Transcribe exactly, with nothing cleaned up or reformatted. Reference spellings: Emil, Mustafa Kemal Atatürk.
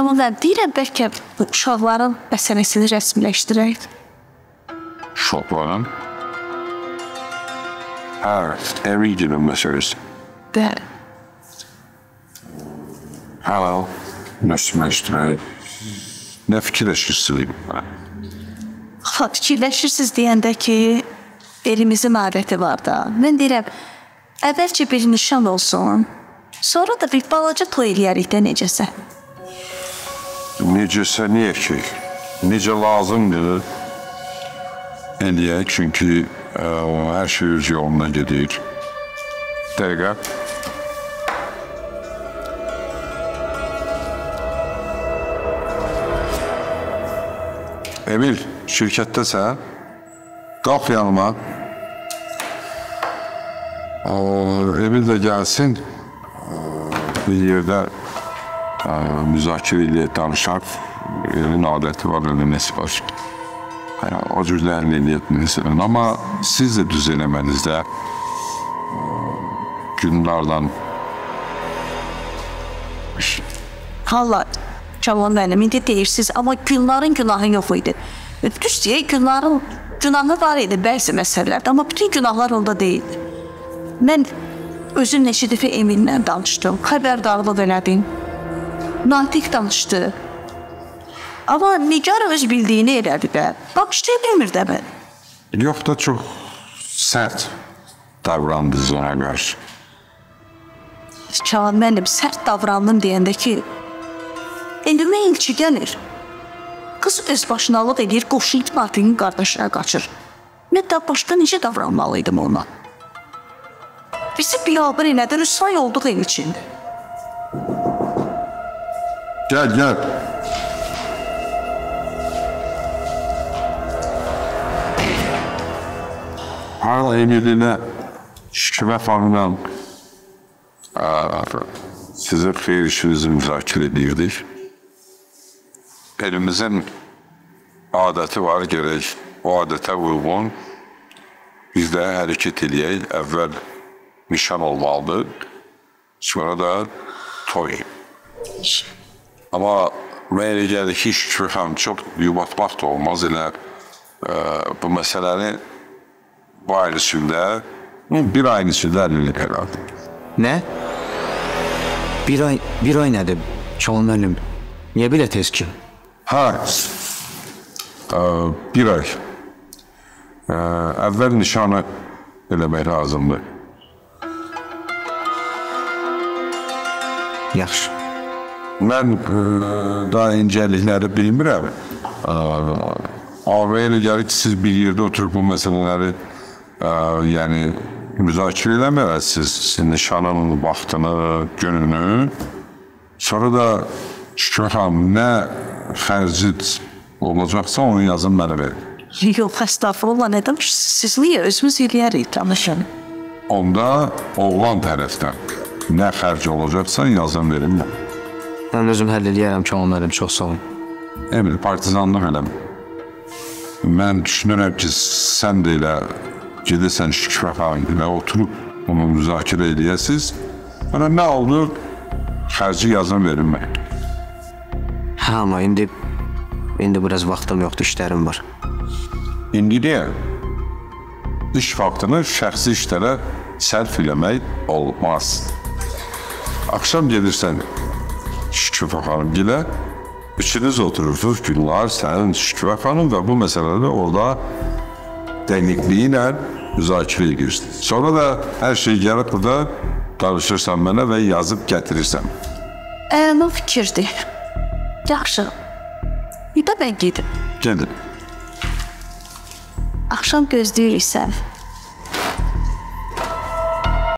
Kamillər, deyirəm bəlkə uşaqların bəsənəsini rəsmiləşdirək. Uşaqların? Hə, əriyicinin məsələsi. Bəli. Hələ, rəsmiləşdirək. Nə fikirləşirsiniz? Ha, fikirləşirsiniz deyəndə ki, elimizin adəti var da. Mən deyirəm, əvvəlcə bir nişan olsun, sonra da bir balaca toy eləyərik də necəsə. Necəsə niyə ki, necə lazımdır eləyək, çünki hər şey öz yoluna gedir. Dəqiqə. Emil, şirkətdəsən, qalx yanıma. Emil də gəlsin, bir yerdə müzakirə eləyək, danışaq, elin adəti var, elin nəsi var. O cürlərini eləyək, məsələn. Amma siz də düz eləmənizdə günlərdən... Hala, Cavan mənim, indi deyirsiniz, amma günlərin günahı yox idi. Düz deyək, günlərin günahı var idi bəzi məsələlərdə, amma bütün günahlar onda deyil. Mən özüm neçə dəfə Emillə danışdım, xəbərdarlıq elədim, Natiq danışdı. Ama Nigar öz bildiğini elədi də. Bakıştığı bilmir də mən. Yox da çox sərt davrandı ona qarşı. Çağan mənim sərt davrandım deyəndə ki, elime ilçi gəlir. Qız öz başınalıq edir, qoşuyub Natiqin qardaşına qaçır. Mən də başqa necə davranmalıydım ona? Bizi biyabır elədi, rüsvay olduq el içindir. Gel, gel. Hala Emil'ine Şükübət Hanım'dan sizin xeyir işinizi müzakirə edirdik. Elimizin adəti var, gerek o adətə uyğun biz də hərəkət edək. Əvvəl nişan olmalıdır, sonra da toy. Ama böyle geldi ki Şükübət Hanım çok yubatmak da olmaz. Yine, e, bu meseleleri bu ailesinde bir ayın içinde elini karardı. Ne? Bir ay, bir ay nedir? Çoğun ölüm. Niye bile tez ki? Ha. E, bir ay. E, evvel nişanı eləmək lazımdır. Yaxşı. Mən daha incəlikləri bilmirəm. Ağabey elə gəlir ki, siz bir yerdə oturub bu məsələləri müzakirə eləməyəsiniz. Sizin nişanının vaxtını, gününü. Sonra da Şükür xanım, nə xərcid olacaqsa onu yazın mənə verin. Yox, əstağfurullah, nə demişsiniz? Siz niyə özümüz eləyərik danışanı? Onda oğlan tərəfdən nə xərci olacaqsa yazın verin mən. Mən özüm həll eləyərəm ki, onlarım, çox sağ olun. Emil, partizanlıq eləm. Mən düşünürəm ki, sən də elə gedirsən Şükübət xanımla oturub onu müzakirə eləyəsiniz. Mənə nə olur, xərci yazın verin mən. Hə, amma indi, indi biraz vaxtım yoxdur, işlərim var. İndi deyək, iş vaxtını şəxsi işlərə sərf eləmək olmaz. Axşam gedirsən Şükübət xanım ilə üçünüz oturursunuz, günlər sənin Şükübət xanım və bu məsələdə orada dəqiqliyi ilə müzakirəyə girirsiniz. Sonra da hər şey gəlib burada danışırsan mənə və yazıb gətirirsən. Əla fikirdir. Yaxşı. Bir də mən gedim. Gedim. Axşam gözləyirik sən.